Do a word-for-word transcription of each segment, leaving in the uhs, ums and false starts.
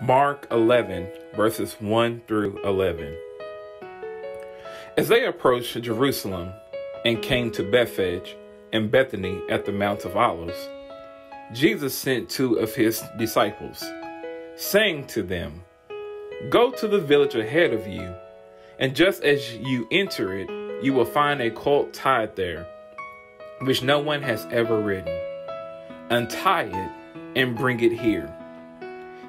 Mark eleven, verses one through eleven. As they approached Jerusalem and came to Bethphage and Bethany at the Mount of Olives, Jesus sent two of his disciples, saying to them, "Go to the village ahead of you, and just as you enter it, you will find a colt tied there, which no one has ever ridden. Untie it and bring it here.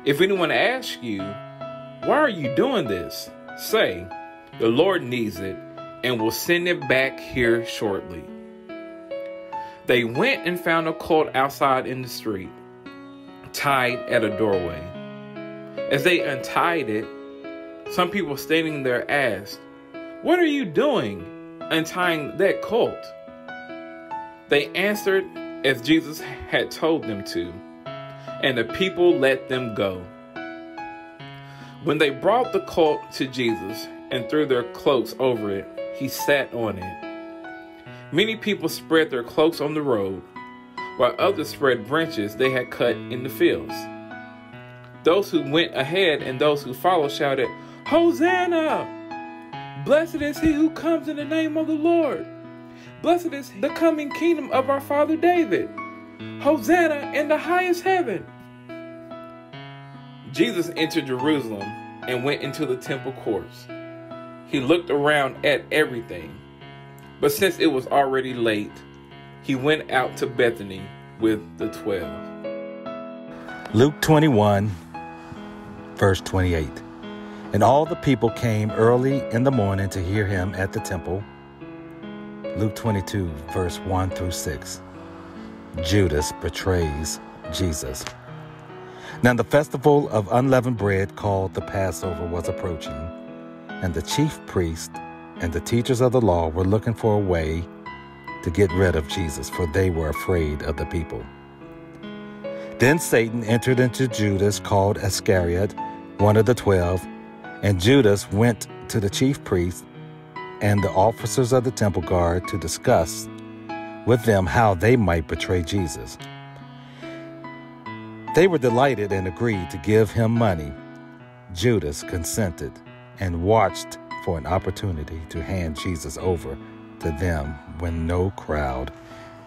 If anyone asks you, 'Why are you doing this?' say, 'The Lord needs it and will send it back here shortly.'" They went and found a colt outside in the street, tied at a doorway. As they untied it, some people standing there asked, "What are you doing untying that colt?" They answered as Jesus had told them to, and the people let them go. When they brought the colt to Jesus and threw their cloaks over it, he sat on it. Many people spread their cloaks on the road, while others spread branches they had cut in the fields. Those who went ahead and those who followed shouted, "Hosanna! Blessed is he who comes in the name of the Lord. Blessed is the coming kingdom of our father David. Hosanna in the highest heaven." Jesus entered Jerusalem and went into the temple courts. He looked around at everything, but since it was already late, he went out to Bethany with the twelve. Luke twenty-one, verse twenty-eight. And all the people came early in the morning to hear him at the temple. Luke twenty-two, verse one through six. Judas betrays Jesus. Now the festival of unleavened bread called the Passover was approaching, and the chief priests and the teachers of the law were looking for a way to get rid of Jesus, for they were afraid of the people. Then Satan entered into Judas, called Iscariot, one of the twelve, and Judas went to the chief priests and the officers of the temple guard to discuss with them how they might betray Jesus. They were delighted and agreed to give him money. Judas consented and watched for an opportunity to hand Jesus over to them when no crowd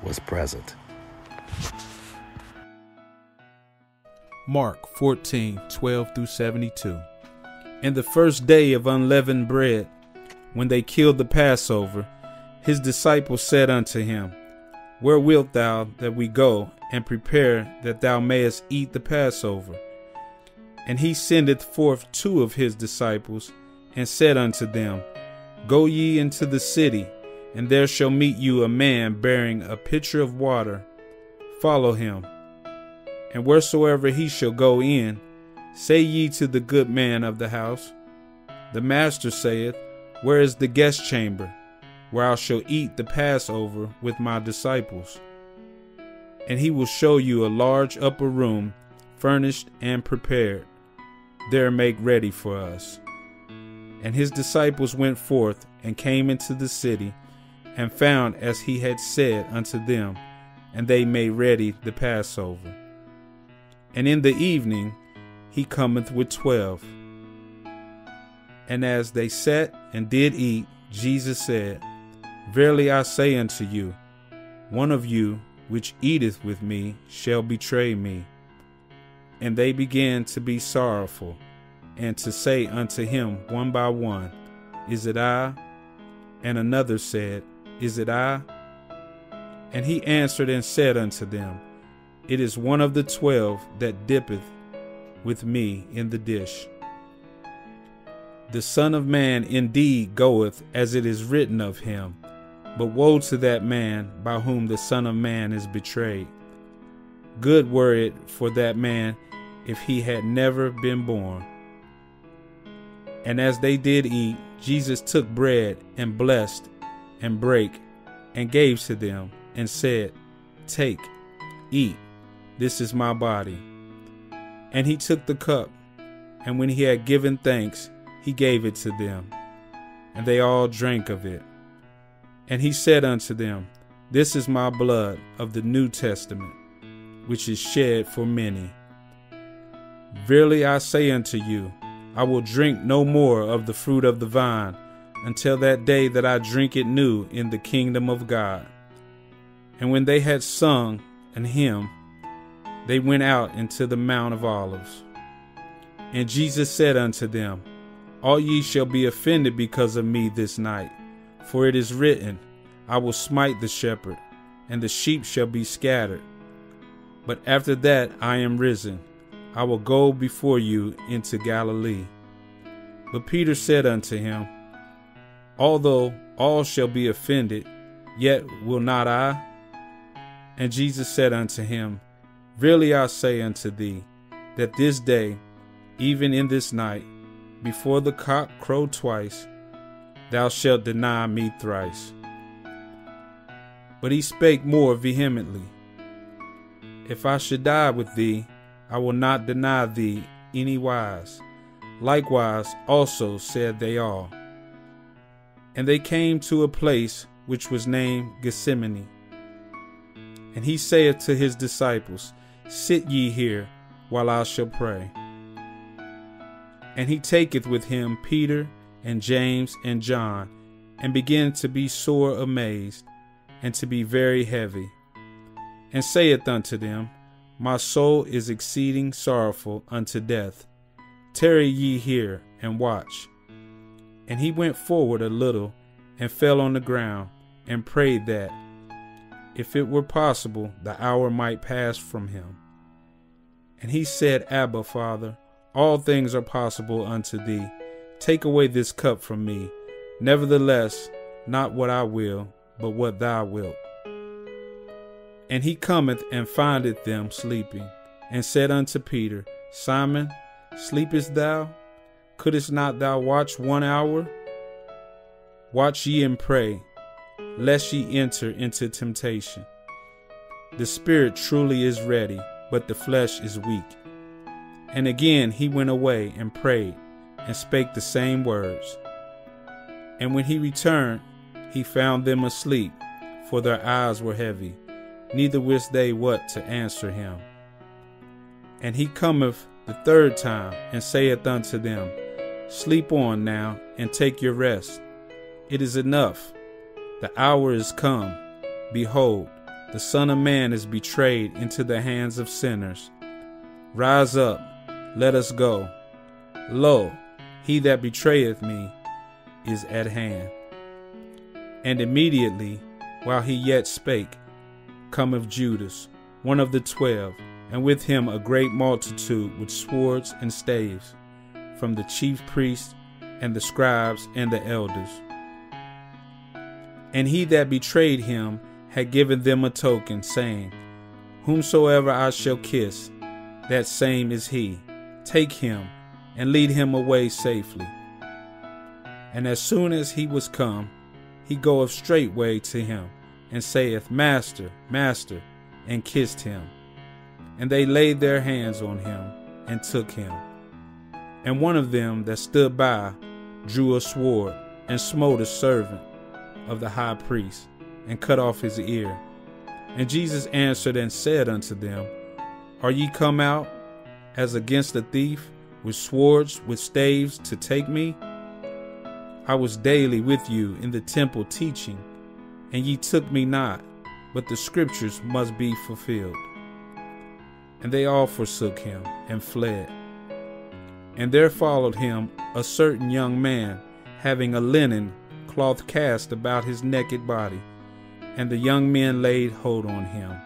was present. Mark fourteen, twelve through seventy-two. In the first day of unleavened bread, when they killed the Passover, his disciples said unto him, "Where wilt thou that we go and prepare that thou mayest eat the Passover?" And he sendeth forth two of his disciples, and said unto them, "Go ye into the city, and there shall meet you a man bearing a pitcher of water. Follow him. And wheresoever he shall go in, say ye to the good man of the house, 'The master saith, Where is the guest chamber, where I shall eat the Passover with my disciples?' And he will show you a large upper room, furnished and prepared. There make ready for us." And his disciples went forth and came into the city, and found as he had said unto them, and they made ready the Passover. And in the evening he cometh with twelve. And as they sat and did eat, Jesus said, "Verily I say unto you, one of you which eateth with me shall betray me." And they began to be sorrowful, and to say unto him one by one, "Is it I?" And another said, "Is it I?" And he answered and said unto them, "It is one of the twelve that dippeth with me in the dish. The Son of Man indeed goeth as it is written of him, but woe to that man by whom the Son of Man is betrayed. Good were it for that man if he had never been born." And as they did eat, Jesus took bread and blessed and brake and gave to them and said, "Take, eat, this is my body." And he took the cup, and when he had given thanks, he gave it to them, and they all drank of it. And he said unto them, "This is my blood of the New Testament, which is shed for many. Verily I say unto you, I will drink no more of the fruit of the vine, until that day that I drink it new in the kingdom of God. And when they had sung an hymn, they went out into the Mount of Olives. And Jesus said unto them, All ye shall be offended because of me this night, for it is written, I will smite the shepherd, and the sheep shall be scattered. But after that I am risen, I will go before you into Galilee. But Peter said unto him, Although all shall be offended, yet will not I? And Jesus said unto him, Verily I say unto thee, that this day, even in this night, before the cock crow twice, thou shalt deny me thrice. But he spake more vehemently, If I should die with thee, I will not deny thee any wise. Likewise also said they all. And they came to a place which was named Gethsemane. And he saith to his disciples, Sit ye here, while I shall pray. And he taketh with him Peter and James and John, and began to be sore amazed, and to be very heavy. And saith unto them, My soul is exceeding sorrowful unto death. Tarry ye here, and watch. And he went forward a little, and fell on the ground, and prayed that, if it were possible, the hour might pass from him. And he said, Abba, Father, all things are possible unto thee. Take away this cup from me. Nevertheless, not what I will, but what thou wilt. And he cometh and findeth them sleeping, and said unto Peter, Simon, sleepest thou? Couldest not thou watch one hour? Watch ye and pray, lest ye enter into temptation. The spirit truly is ready, but the flesh is weak. And again he went away and prayed, and spake the same words. And when he returned, he found them asleep, for their eyes were heavy. Neither wist they what to answer him. And he cometh the third time, and saith unto them, Sleep on now, and take your rest. It is enough. The hour is come. Behold, the Son of Man is betrayed into the hands of sinners. Rise up, let us go. Lo, he that betrayeth me is at hand. And immediately, while he yet spake, cometh Judas, one of the twelve, and with him a great multitude with swords and staves, from the chief priests and the scribes and the elders. And he that betrayed him had given them a token, saying, Whomsoever I shall kiss, that same is he. Take him, and lead him away safely. And as soon as he was come, he goeth straightway to him, and saith, Master, Master, and kissed him. And they laid their hands on him, and took him. And one of them that stood by drew a sword, and smote a servant of the high priest, and cut off his ear. And Jesus answered and said unto them, Are ye come out, as against a thief, with swords, with staves, to take me? I was daily with you in the temple teaching, and ye took me not, but the scriptures must be fulfilled. And they all forsook him, and fled. And there followed him a certain young man, having a linen cloth cast about his naked body, and the young men laid hold on him.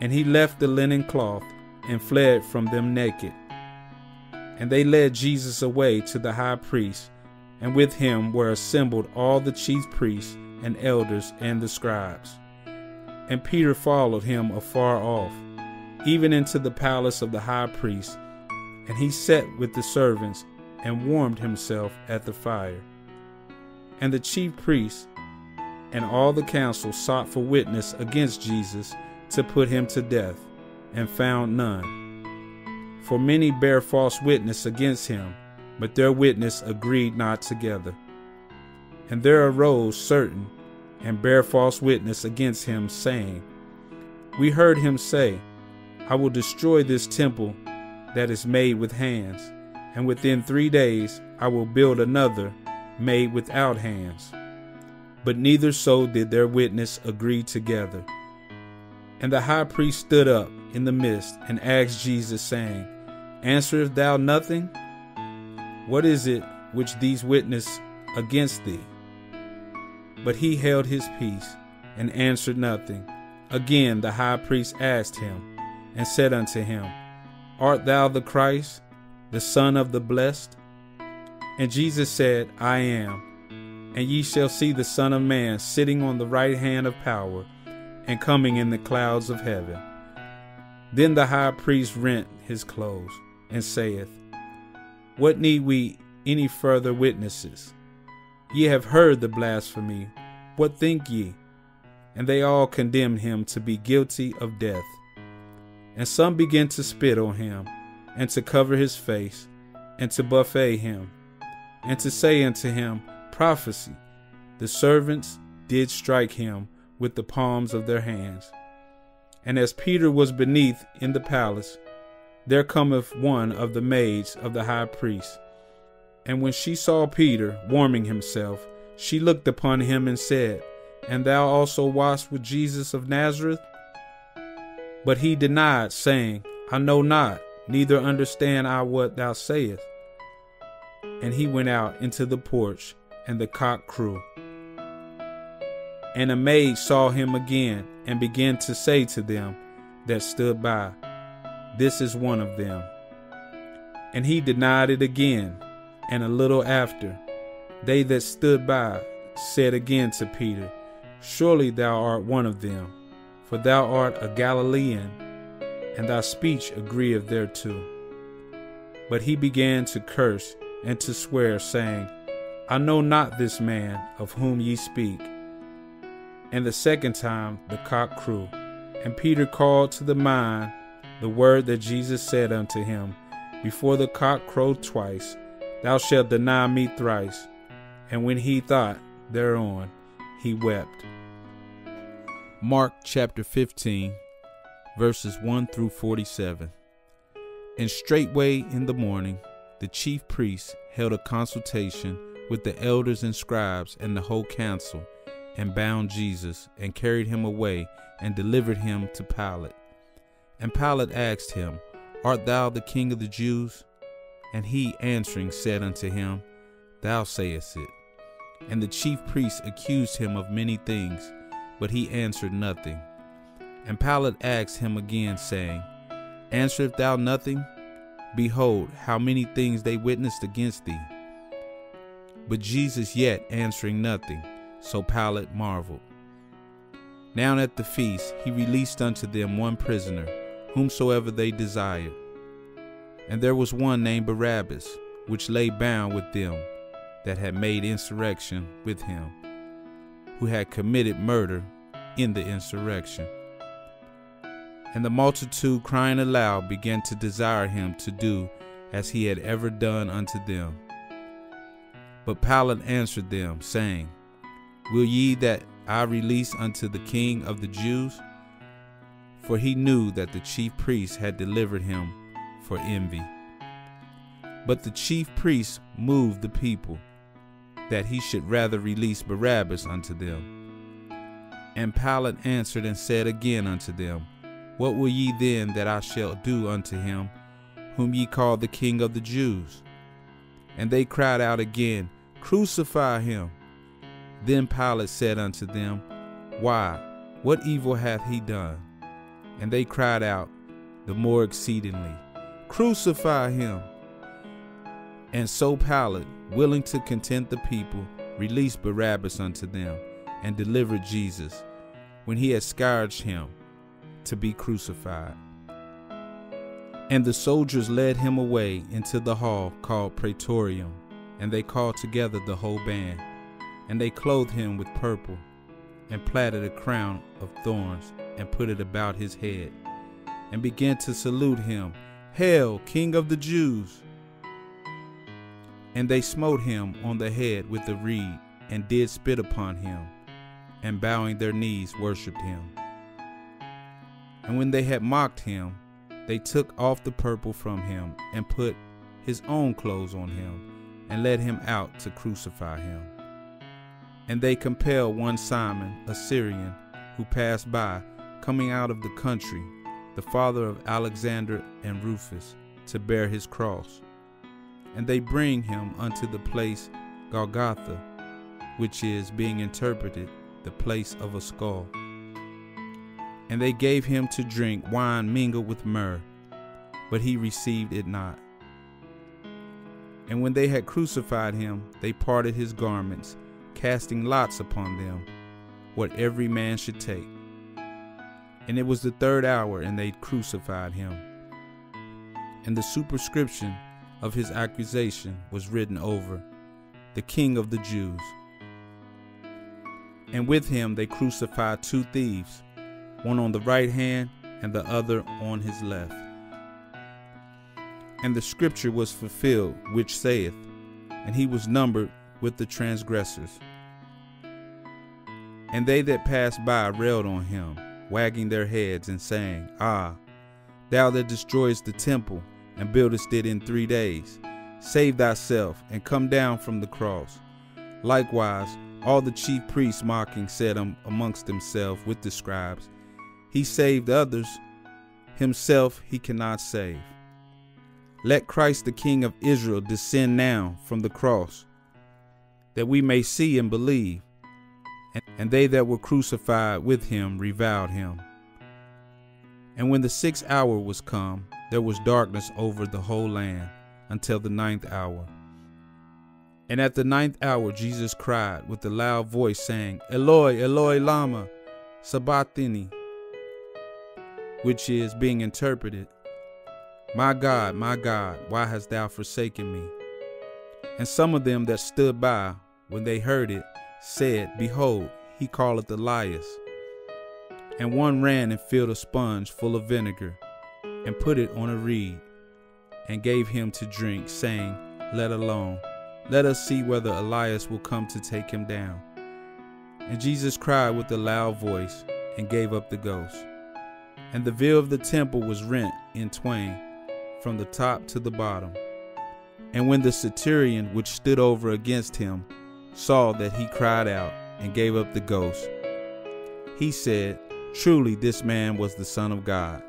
And he left the linen cloth, and fled from them naked. And they led Jesus away to the high priest, and with him were assembled all the chief priests and elders and the scribes. And Peter followed him afar off, even into the palace of the high priest, and he sat with the servants, and warmed himself at the fire. And the chief priests and all the council sought for witness against Jesus to put him to death, and found none. For many bare false witness against him, but their witness agreed not together. And there arose certain, and bare false witness against him, saying, We heard him say, I will destroy this temple, that is made with hands, and within three days I will build another made without hands. But neither so did their witness agree together. And the high priest stood up in the midst and asked Jesus, saying, Answerest thou nothing? What is it which these witness against thee? But he held his peace and answered nothing. Again the high priest asked him and said unto him, Art thou the Christ, the Son of the Blessed? And Jesus said, I am. And ye shall see the Son of Man sitting on the right hand of power and coming in the clouds of heaven. Then the high priest rent his clothes and saith, What need we any further witnesses? Ye have heard the blasphemy. What think ye? And they all condemned him to be guilty of death. And some began to spit on him, and to cover his face, and to buffet him, and to say unto him, Prophesy. The servants did strike him with the palms of their hands. And as Peter was beneath in the palace, there cometh one of the maids of the high priest. And when she saw Peter warming himself, she looked upon him and said, And thou also wast with Jesus of Nazareth? But he denied, saying, I know not, neither understand I what thou sayest. And he went out into the porch, and the cock crew. And a maid saw him again, and began to say to them that stood by, This is one of them. And he denied it again, and a little after, they that stood by said again to Peter, Surely thou art one of them, for thou art a Galilean, and thy speech agreeth thereto. But he began to curse and to swear, saying, I know not this man of whom ye speak. And the second time the cock crew, and Peter called to the mind the word that Jesus said unto him, Before the cock crow twice, thou shalt deny me thrice. And when he thought thereon, he wept. Mark chapter fifteen, verses one through forty-seven. And straightway in the morning, the chief priests held a consultation with the elders and scribes and the whole council, and bound Jesus, and carried him away, and delivered him to Pilate. And Pilate asked him, Art thou the king of the Jews? And he answering said unto him, Thou sayest it. And the chief priests accused him of many things, but he answered nothing. And Pilate asked him again, saying, Answerest thou nothing? Behold, how many things they witnessed against thee. But Jesus yet answering nothing. So Pilate marveled. Now at the feast he released unto them one prisoner, whomsoever they desired. And there was one named Barabbas, which lay bound with them that had made insurrection with him, who had committed murder in the insurrection. And the multitude, crying aloud, began to desire him to do as he had ever done unto them. But Pilate answered them, saying, Will ye that I release unto the king of the Jews? For he knew that the chief priests had delivered him for envy. But the chief priests moved the people, that he should rather release Barabbas unto them. And Pilate answered and said again unto them, What will ye then that I shall do unto him, whom ye call the king of the Jews? And they cried out again, Crucify him. Then Pilate said unto them, Why, what evil hath he done? And they cried out the more exceedingly, Crucify him. And so Pilate, willing to content the people, released Barabbas unto them, and delivered Jesus, when he had scourged him, to be crucified. And the soldiers led him away into the hall called Praetorium, and they called together the whole band. And they clothed him with purple, and platted a crown of thorns, and put it about his head, and began to salute him, Hail, King of the Jews! And they smote him on the head with a reed, and did spit upon him, and bowing their knees worshipped him. And when they had mocked him, They took off the purple from him and put his own clothes on him and led him out to crucify him. And they compelled one Simon, a Syrian, who passed by, coming out of the country, the father of Alexander and Rufus, to bear his cross. And they bring him unto the place Golgotha, which is, being interpreted, the place of a skull. And they gave him to drink wine mingled with myrrh, but he received it not. And when they had crucified him, they parted his garments, casting lots upon them, what every man should take. And it was the third hour, and they crucified him. And the superscription of his accusation was written over, "The King of the Jews." And with him they crucified two thieves, one on the right hand and the other on his left. And the scripture was fulfilled, which saith, "And he was numbered with the transgressors." And they that passed by railed on him, wagging their heads and saying, "Ah, thou that destroyest the temple and buildest it in three days, save thyself and come down from the cross." Likewise, all the chief priests mocking said amongst themselves with the scribes, "He saved others, himself he cannot save. Let Christ the King of Israel descend now from the cross, that we may see and believe." And they that were crucified with him reviled him. And when the sixth hour was come, there was darkness over the whole land until the ninth hour. And at the ninth hour Jesus cried with a loud voice, saying, "Eloi, Eloi, lama sabachthani," which is, being interpreted, "My God, my God, why hast thou forsaken me?" And some of them that stood by, when they heard it, said, "Behold, he calleth Elias." And one ran and filled a sponge full of vinegar, and put it on a reed, and gave him to drink, saying, "Let alone, let us see whether Elias will come to take him down." And Jesus cried with a loud voice, and gave up the ghost. And the veil of the temple was rent in twain, from the top to the bottom. And when the centurion which stood over against him saw that he cried out and gave up the ghost, he said, "Truly this man was the Son of God."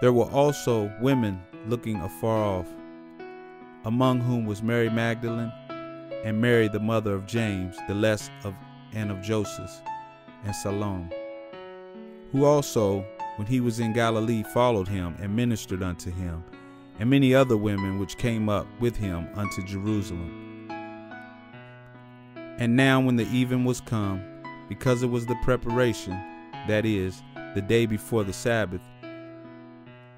There were also women looking afar off, among whom was Mary Magdalene, and Mary the mother of James the less of and of Joseph, and Salome, who also, when he was in Galilee, followed him and ministered unto him, and many other women which came up with him unto Jerusalem. And now when the even was come, because it was the preparation, that is, the day before the Sabbath,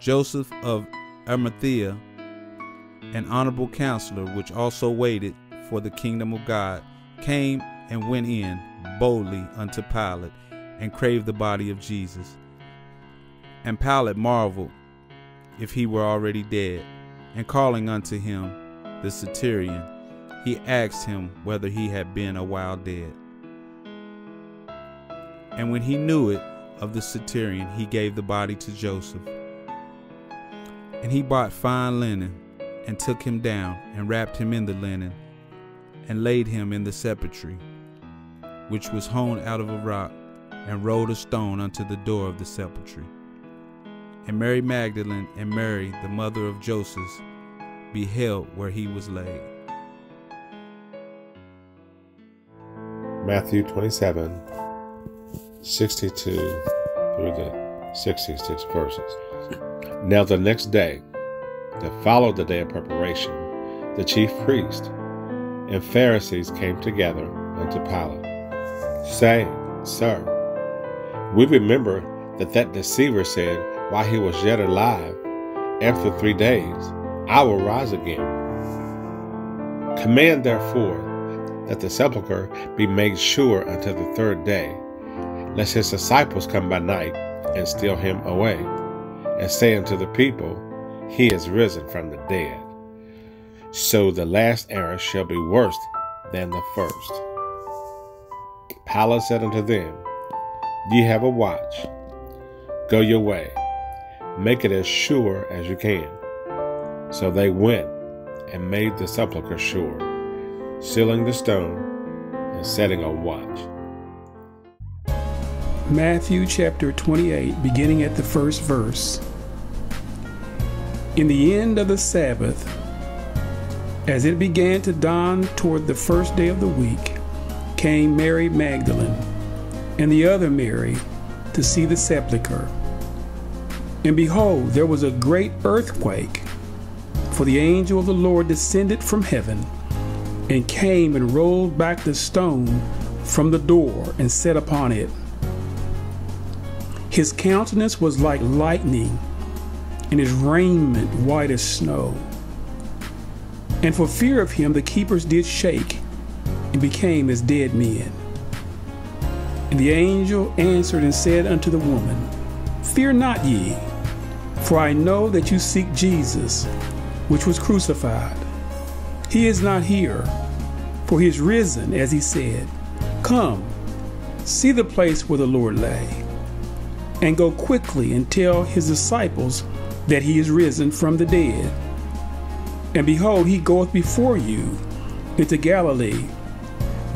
Joseph of Arimathea, an honorable counselor, which also waited for the kingdom of God, came and went in boldly unto Pilate, and craved the body of Jesus. And Pilate marveled if he were already dead, and calling unto him the centurion, he asked him whether he had been a while dead. And when he knew it of the centurion, he gave the body to Joseph. And he bought fine linen, and took him down, and wrapped him in the linen, and laid him in the sepulchre, which was hewn out of a rock, and rolled a stone unto the door of the sepulchre. And Mary Magdalene and Mary, the mother of Joseph, beheld where he was laid. Matthew twenty-seven, sixty-two through the sixty-six verses. Now the next day, that followed the day of preparation, the chief priests and Pharisees came together unto Pilate, saying, "Sir, we remember that that deceiver said, while he was yet alive, after three days, I will rise again. Command therefore that the sepulchre be made sure until the third day, lest his disciples come by night and steal him away, and say unto the people, He is risen from the dead. So the last error shall be worse than the first." Pilate said unto them, "Ye have a watch. Go your way. Make it as sure as you can. So they went and made the sepulchre sure, sealing the stone and setting a watch. Matthew chapter twenty-eight, beginning at the first verse. In the end of the Sabbath, as it began to dawn toward the first day of the week, came Mary Magdalene and the other Mary to see the sepulchre. And behold, there was a great earthquake, for the angel of the Lord descended from heaven and came and rolled back the stone from the door and sat upon it. His countenance was like lightning, and his raiment white as snow. And for fear of him, the keepers did shake and became as dead men. And the angel answered and said unto the woman, Fear not ye, for I know that you seek Jesus, which was crucified. He is not here, for he is risen, as he said. Come, see the place where the Lord lay, and go quickly and tell his disciples that he is risen from the dead. And behold, he goeth before you into Galilee.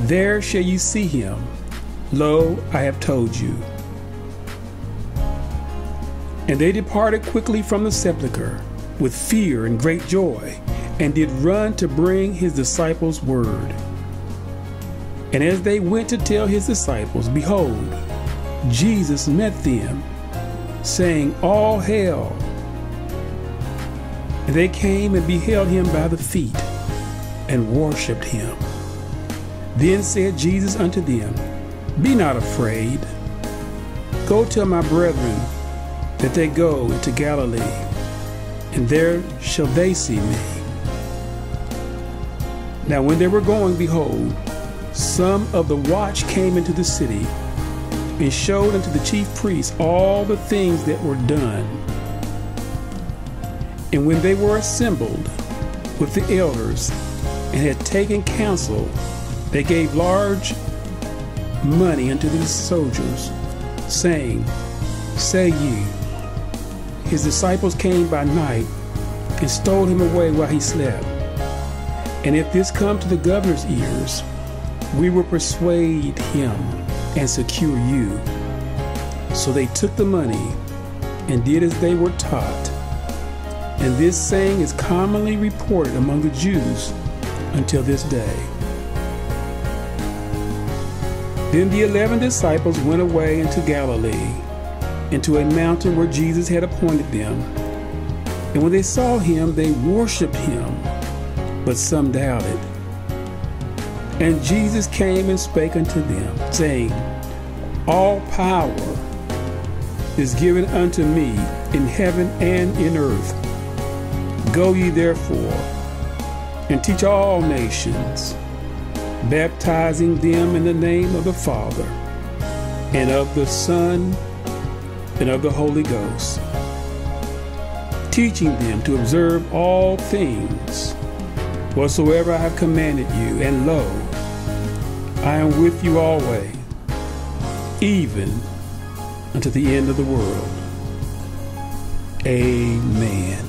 There shall ye see him. Lo, I have told you. And they departed quickly from the sepulchre with fear and great joy, and did run to bring his disciples word. And as they went to tell his disciples, behold, Jesus met them, saying, All hail. And they came and beheld him by the feet, and worshipped him. Then said Jesus unto them, Be not afraid. Go tell my brethren that they go into Galilee, and there shall they see me. Now when they were going, behold, some of the watch came into the city, and showed unto the chief priests all the things that were done. And when they were assembled with the elders, and had taken counsel, they gave large money unto the soldiers, saying, Say ye, his disciples came by night, and stole him away while he slept. And if this come to the governor's ears, we will persuade him, and secure you. So they took the money, and did as they were taught. And this saying is commonly reported among the Jews until this day. Then the eleven disciples went away into Galilee, into a mountain where Jesus had appointed them. And when they saw him, they worshipped him, but some doubted. And Jesus came and spake unto them, saying, All power is given unto me in heaven and in earth. Go ye therefore, and teach all nations, baptizing them in the name of the Father, and of the Son, and of the Holy Ghost, teaching them to observe all things whatsoever I have commanded you. And lo, I am with you always, even unto the end of the world. Amen.